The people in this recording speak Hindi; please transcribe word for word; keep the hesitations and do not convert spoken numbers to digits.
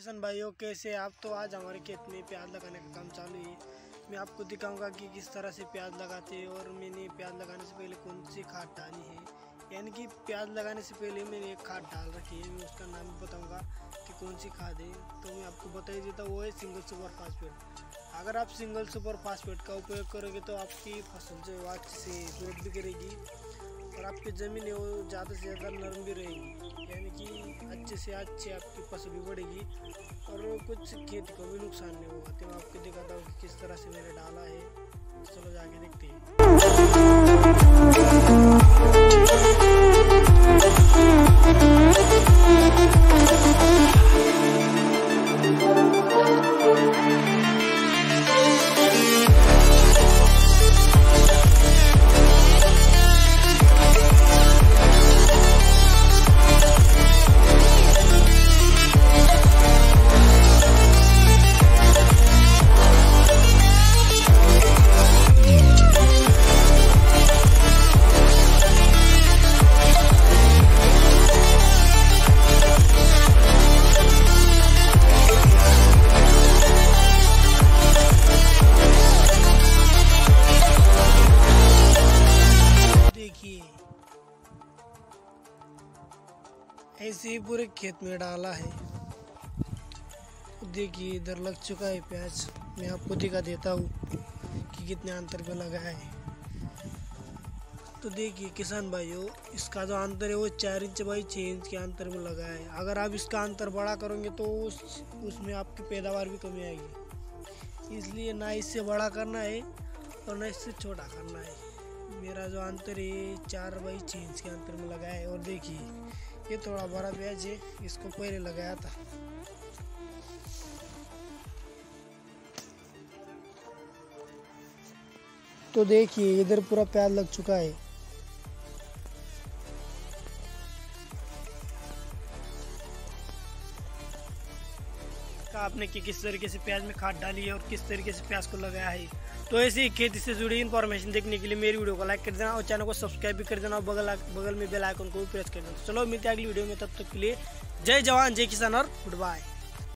किसान भाइयों कैसे आप। तो आज हमारे खेत में प्याज लगाने का काम चालू है। मैं आपको दिखाऊंगा कि किस तरह से प्याज लगाते हैं और मैंने प्याज लगाने से पहले कौन सी खाद डाली है। यानी कि प्याज लगाने से पहले मैंने एक खाद डाल रखी है, मैं उसका नाम भी बताऊँगा कि कौन सी खाद है। तो मैं आपको बता ही देता हूँ, वो है सिंगल सुपर फॉस्फेट। अगर आप सिंगल सुपर फॉस्फेट का उपयोग करोगे तो आपकी फसल जो है अच्छे से ग्रोथ भी करेगी और आपकी ज़मीन है वो ज़्यादा से ज़्यादा नरम भी रहेगी, यानी कि अच्छे से अच्छे आपकी फसल भी बढ़ेगी और कुछ खेत को भी नुकसान नहीं होगा। तो मैं आपको दिखाता हूँ कि किस तरह से मैंने डाला है, चलो जाके देखते हैं। ऐसे ही पूरे खेत में डाला है। देखिए इधर लग चुका है प्याज, मैं आपको दिखा देता हूँ कि कितने अंतर पे लगा है। तो देखिए किसान भाइयों, इसका जो अंतर है वो चार इंच बाई छः इंच के अंतर में लगा है। अगर आप इसका अंतर बड़ा करोगे तो उस उसमें आपकी पैदावार भी कमी आएगी, इसलिए ना इससे बड़ा करना है और ना इससे छोटा करना है। मेरा जो अंतर है चार बाई छः इंच के अंतर में लगा है। और देखिए ये थोड़ा बड़ा प्याज है, इसको पहले लगाया था। तो देखिए इधर पूरा प्याज लग चुका है। आपने कि किस तरीके से प्याज में खाद डाली है और किस तरीके से प्याज को लगाया है। तो ऐसे ही खेती से जुड़ी इन्फॉर्मेशन देखने के लिए मेरी वीडियो को लाइक कर देना और चैनल को सब्सक्राइब भी कर देना और बगल बगल में बेल आइकन को भी प्रेस कर देना। चलो मिलते हैं अगली वीडियो में, तब तक के लिए जय जवान जय किसान और गुड बाय।